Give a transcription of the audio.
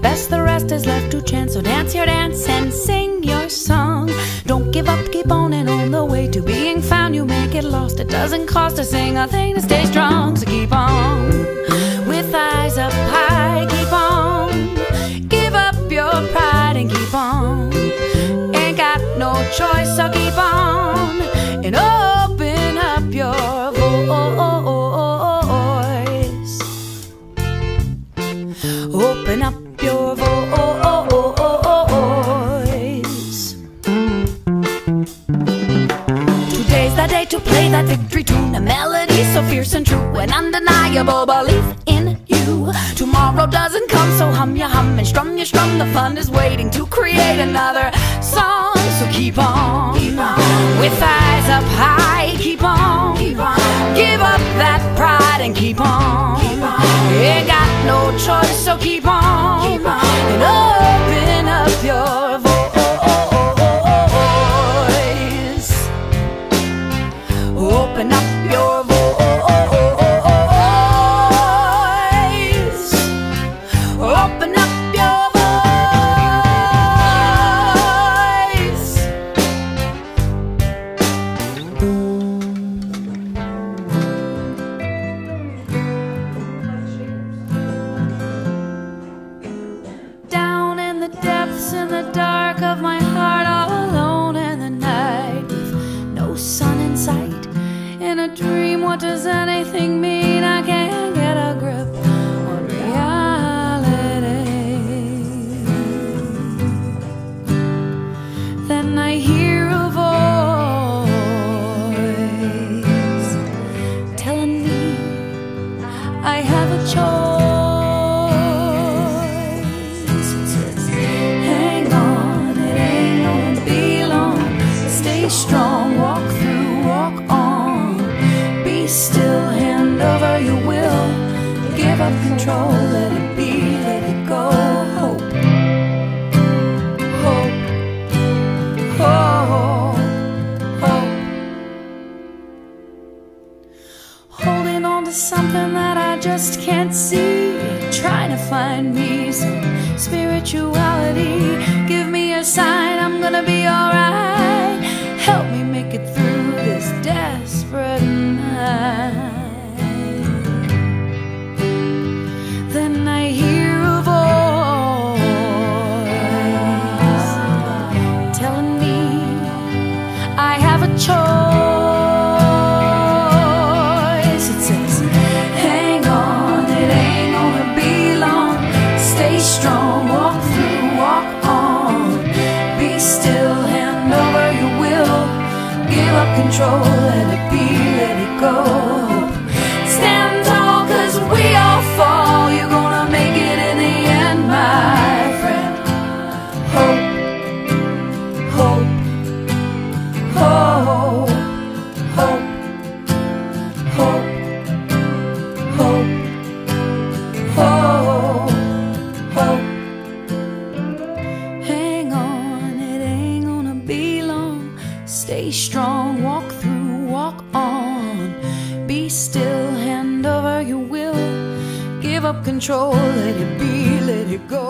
best, the rest is left to chance. So dance your dance and sing your song. Don't give up, keep on, and on the way to being found you may get lost. It doesn't cost a single thing to stay strong. So keep on, with eyes up high, keep on. Give up your pride and keep on. Ain't got no choice, so keep on. And open up your voice. Open up your voice. Today's the day to play that victory tune, a melody so fierce and true, an undeniable belief in you. Tomorrow doesn't come, so hum your hum and strum your strum. The fun is waiting to create another song. So keep on, keep on. With eyes up high, keep on, keep on. Give up that pride and keep on, keep on. Ain't got no choice, so keep on, keep on. And open up your voice. Open up your voice. Open up your in the dark of my heart, all alone in the night, with no sun in sight. In a dream, what does anything mean? I can't get a grip on reality. Then I hear a voice telling me I have a choice. Strong, walk through, walk on. Be still, hand over your will. Give up control, let it be, let it go. Hope, hope, hope, hope. Holding on to something that I just can't see. Trying to find me some spirituality. Give me a sign, I'm gonna be alright. Help me make it through this desperate night. Then I hear a voice telling me I have a choice. It says, hang on, it ain't gonna be long. Stay strong, walk through, walk on. Be still, hand over your will. Give up control, let it be, let it go. Stand tall, cause we all fall. You're gonna make it in the end, my friend. Hope, hope, hope, hope, hope, hope, hope, hope. Hang on, it ain't gonna be long. Stay strong, walk through, walk on. Be still, hand over your will. Give up control, let it be, let it go.